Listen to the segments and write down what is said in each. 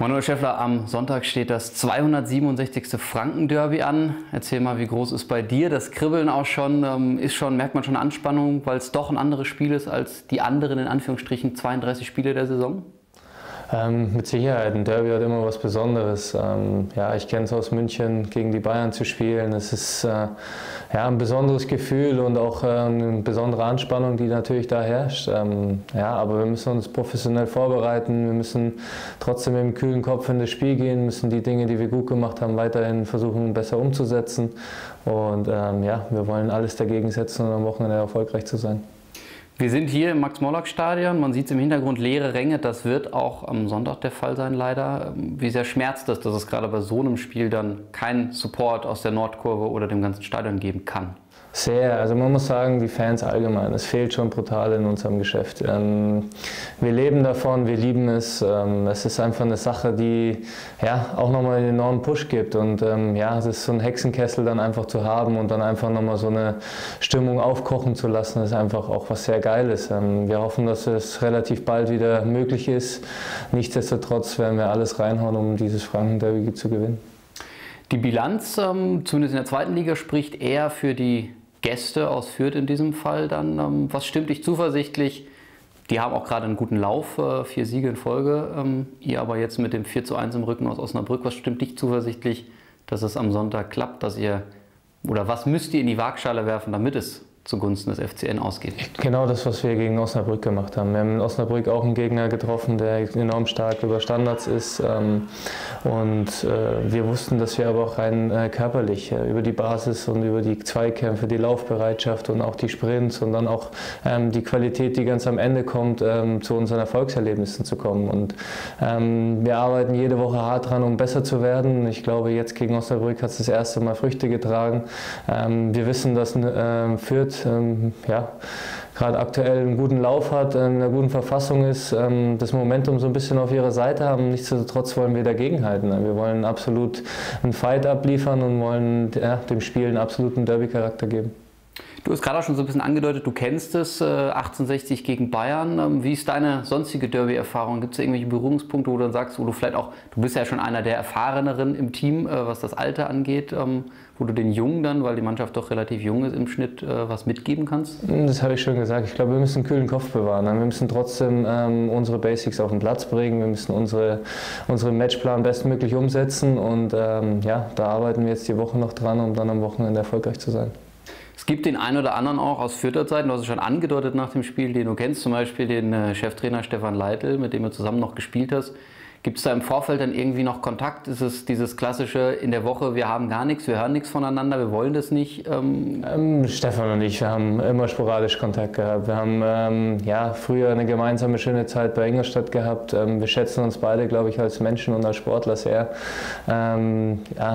Manuel Schäffler, am Sonntag steht das 267. Franken-Derby an. Erzähl mal, wie groß ist bei dir das Kribbeln auch schon? Merkt man schon Anspannung, weil es doch ein anderes Spiel ist als die anderen, in Anführungsstrichen, 32 Spiele der Saison? Mit Sicherheit, ein Derby hat immer was Besonderes. Ja, ich kenne es aus München, gegen die Bayern zu spielen. Es ist ja, ein besonderes Gefühl und auch eine besondere Anspannung, die natürlich da herrscht. Ja, aber wir müssen uns professionell vorbereiten. Wir müssen trotzdem mit dem kühlen Kopf in das Spiel gehen, müssen die Dinge, die wir gut gemacht haben, weiterhin versuchen, besser umzusetzen. Und ja, wir wollen alles dagegen setzen, um am Wochenende erfolgreich zu sein. Wir sind hier im Max-Morlock-Stadion, man sieht es im Hintergrund, leere Ränge, das wird auch am Sonntag der Fall sein, leider. Wie sehr schmerzt es, dass es gerade bei so einem Spiel dann keinen Support aus der Nordkurve oder dem ganzen Stadion geben kann? Sehr, also man muss sagen, die Fans allgemein, es fehlt schon brutal in unserem Geschäft. Wir leben davon, wir lieben es, es ist einfach eine Sache, die ja, auch nochmal einen enormen Push gibt und ja, es ist so ein Hexenkessel dann einfach zu haben und dann einfach nochmal so eine Stimmung aufkochen zu lassen, ist einfach auch was sehr Geiles. Wir hoffen, dass es relativ bald wieder möglich ist, nichtsdestotrotz werden wir alles reinhauen, um dieses Franken-Derby zu gewinnen. Die Bilanz, zumindest in der zweiten Liga, spricht eher für die Gäste aus Fürth in diesem Fall dann. Was stimmt dich zuversichtlich? Die haben auch gerade einen guten Lauf, 4 Siege in Folge. Ihr aber jetzt mit dem 4:1 im Rücken aus Osnabrück. Was stimmt dich zuversichtlich, dass es am Sonntag klappt, dass ihr, oder was müsst ihr in die Waagschale werfen, damit es zugunsten des FCN ausgeht? Genau das, was wir gegen Osnabrück gemacht haben. Wir haben in Osnabrück auch einen Gegner getroffen, der enorm stark über Standards ist. Und wir wussten, dass wir aber auch rein körperlich über die Basis und über die Zweikämpfe, die Laufbereitschaft und auch die Sprints und dann auch die Qualität, die ganz am Ende kommt, zu unseren Erfolgserlebnissen zu kommen. Und wir arbeiten jede Woche hart dran, um besser zu werden. Ich glaube, jetzt gegen Osnabrück hat es das erste Mal Früchte getragen. Wir wissen, dass Fürth ja, gerade aktuell einen guten Lauf hat, in einer guten Verfassung ist, das Momentum so ein bisschen auf ihrer Seite haben. Nichtsdestotrotz wollen wir dagegenhalten. Wir wollen absolut einen Fight abliefern und wollen ja, dem Spiel einen absoluten Derby-Charakter geben. Du hast gerade auch schon so ein bisschen angedeutet, du kennst es, 1860 gegen Bayern. Wie ist deine sonstige Derby-Erfahrung? Gibt es irgendwelche Berührungspunkte, wo du dann sagst, wo du vielleicht auch, du bist ja schon einer der Erfahreneren im Team, was das Alter angeht, wo du den Jungen dann, weil die Mannschaft doch relativ jung ist im Schnitt, was mitgeben kannst? Das habe ich schon gesagt. Ich glaube, wir müssen einen kühlen Kopf bewahren. Wir müssen trotzdem unsere Basics auf den Platz bringen. Wir müssen unseren Matchplan bestmöglich umsetzen. Und ja, da arbeiten wir jetzt die Woche noch dran, um dann am Wochenende erfolgreich zu sein. Es gibt den einen oder anderen auch aus Fürther Zeiten, du hast es schon angedeutet nach dem Spiel, den du kennst, zum Beispiel den Cheftrainer Stefan Leitl, mit dem du zusammen noch gespielt hast. Gibt es da im Vorfeld dann irgendwie noch Kontakt? Ist es dieses klassische in der Woche, wir haben gar nichts, wir hören nichts voneinander, wir wollen das nicht? Stefan und ich, wir haben immer sporadisch Kontakt gehabt. Wir haben ja, früher eine gemeinsame schöne Zeit bei Ingolstadt gehabt. Wir schätzen uns beide, glaube ich, als Menschen und als Sportler sehr. Ja,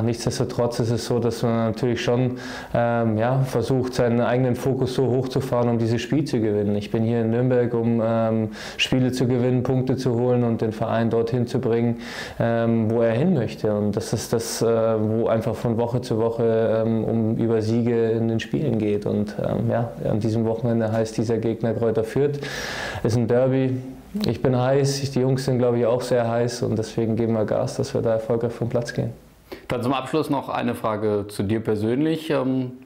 nichtsdestotrotz ist es so, dass man natürlich schon ja, versucht, seinen eigenen Fokus so hochzufahren, um dieses Spiel zu gewinnen. Ich bin hier in Nürnberg, um Spiele zu gewinnen, Punkte zu holen und den Verein dorthin zu bringen, wo er hin möchte. Und das ist das, wo einfach von Woche zu Woche um über Siege in den Spielen geht. Und ja, an diesem Wochenende heißt dieser Gegner Greuther Fürth. Ist ein Derby. Ich bin heiß, die Jungs sind, glaube ich, auch sehr heiß und deswegen geben wir Gas, dass wir da erfolgreich vom Platz gehen. Dann zum Abschluss noch eine Frage zu dir persönlich.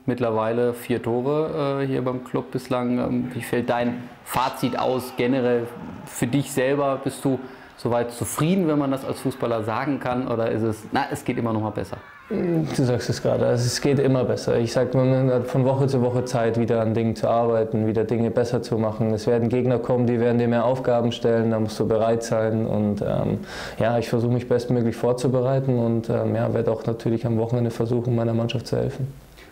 Mittlerweile 4 Tore hier beim Club bislang. Wie fällt dein Fazit aus generell für dich selber? Bist du soweit zufrieden, wenn man das als Fußballer sagen kann, oder ist es, na, es geht immer noch mal besser? Du sagst es gerade, also es geht immer besser. Ich sage, man hat von Woche zu Woche Zeit, wieder an Dingen zu arbeiten, wieder Dinge besser zu machen. Es werden Gegner kommen, die werden dir mehr Aufgaben stellen, da musst du bereit sein. Und ja, ich versuche mich bestmöglich vorzubereiten und ja, werde auch natürlich am Wochenende versuchen, meiner Mannschaft zu helfen.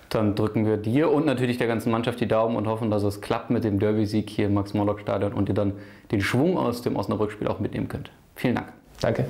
Dann drücken wir dir und natürlich der ganzen Mannschaft die Daumen und hoffen, dass es klappt mit dem Derby-Sieg hier im Max-Morlock-Stadion und ihr dann den Schwung aus dem Osnabrück-Spiel auch mitnehmen könnt. Vielen Dank. Danke.